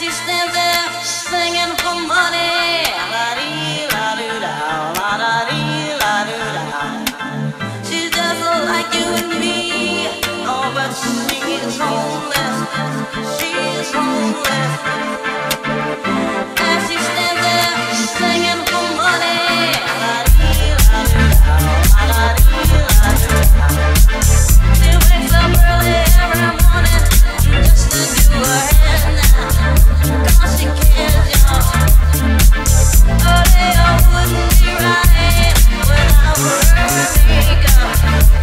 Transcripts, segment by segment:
You stand there singing for money, la-da-dee-la-doo-da. She's just like you and me. Oh, but she's homeless. She's homeless. As you stand there singing for money, la-da-dee-la-doo-da. She wakes up early every morning just to do her hair now. Cause she can't jump. Oh, they all wouldn't be right without her makeup.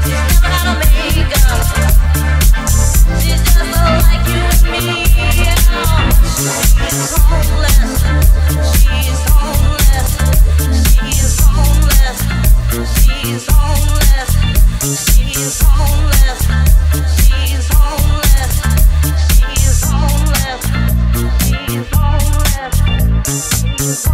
She's never out of makeup. She's just like you and me. She's homeless. She's homeless. She's homeless. She's homeless. She's homeless. She's homeless. She's homeless. She's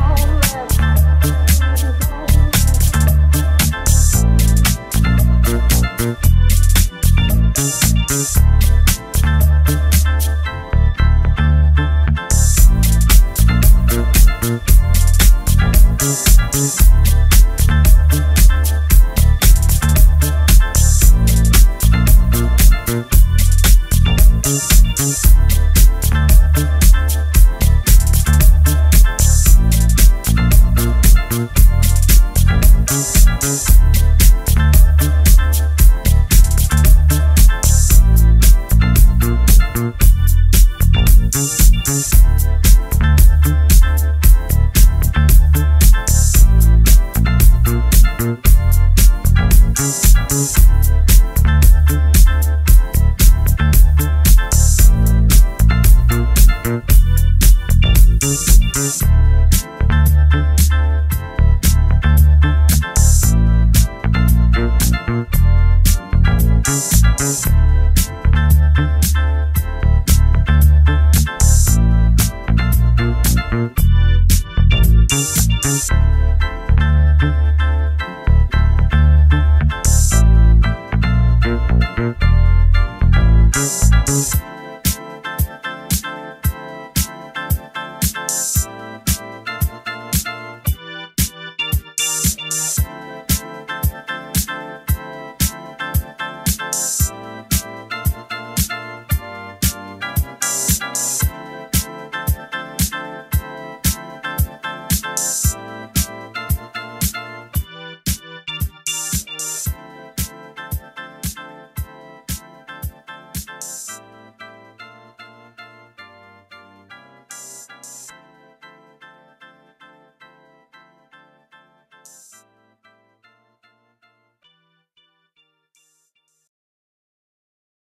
homeless.